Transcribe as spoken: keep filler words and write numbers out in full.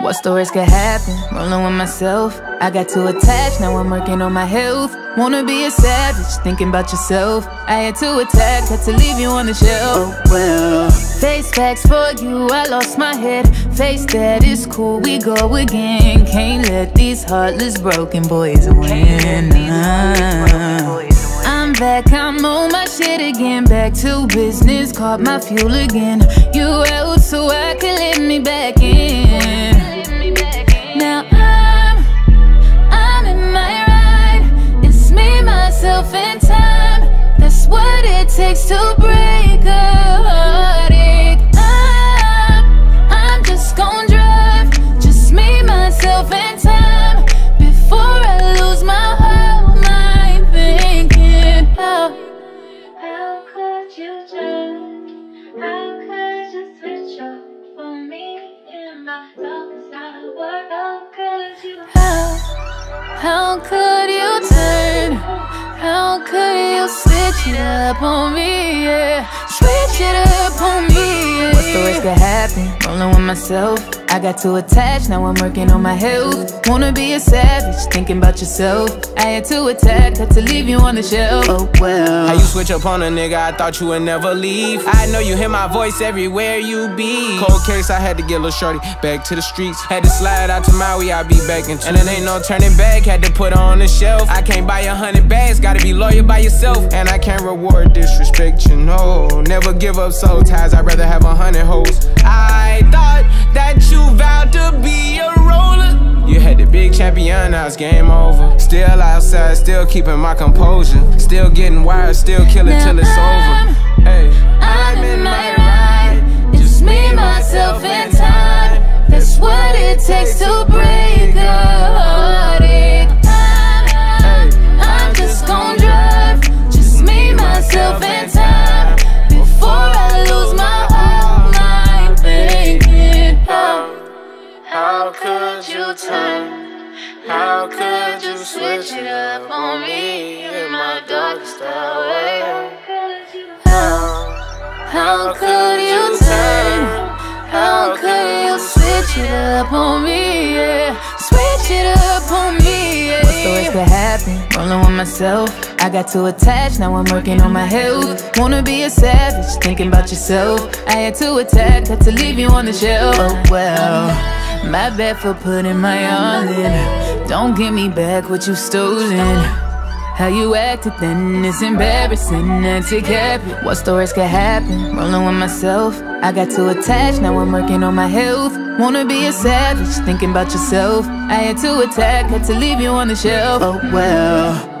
What's the worst could happen? Rolling with myself. I got too attached, now I'm working on my health. Wanna be a savage, thinking about yourself. I had to attack, had to leave you on the shelf. Oh well. Face facts for you, I lost my head. Face that, it's cool, we go again. Can't let these heartless broken boys win. I'm back, I'm on my shit again. Back to business, caught my fuel again. You out so I can let me back in. Now I'm, I'm in my ride. It's me, myself, and time. That's what it takes to break a heartache. I'm, I'm just gon' drive. Just me, myself, and time. Before I lose my whole mind thinking, how, how could you judge? How could you switch up for me in my darkest hour? How, how could you turn? How could you switch it up on me, yeah? Switch it up on me, yeah. What's the worst that happened? Rolling with myself. I got too attached, now I'm working on my health. Wanna be a savage, thinking about yourself. I had to attack, had to leave you on the shelf. Oh well. How you switch up on a nigga, I thought you would never leave. I know you hear my voice everywhere you be. Cold case, I had to get a little shorty back to the streets. Had to slide out to Maui, I be back in two. And it ain't no turning back, had to put her on the shelf. I can't buy a hundred bags, gotta be loyal by yourself. And I can't reward disrespect, you know. Never give up soul ties, I'd rather have a hundred hoes. I thought that you vowed to be a roller. You had the big champion, now it's game over. Still outside, still keeping my composure. Still getting wired, still killing till it's over. Hey, I'm in my ride. It's me, myself, and time. That's what it takes to break a heartache. I'm, I'm just gon' drive. Just me, myself, and time. Before I lose my whole mind thinking, how, how could you turn? How could you switch it up on me in my darkest hour? How, how could you turn? How could you switch it up on me, yeah? Switch it up on me, yeah. What's the worst that happened? Rolling with myself. I got too attached, now I'm working on my health. Wanna be a savage, thinking about yourself. I had to attack, had to leave you on the shelf. Oh well, my bad for putting my all in. Don't give me back what you stolen. How you acted then, it's embarrassing, that's it happened. What's the worst could happen? Rolling with myself. I got too attached, now I'm working on my health. Wanna be a savage, thinking about yourself. I had to attack, had to leave you on the shelf. Oh well.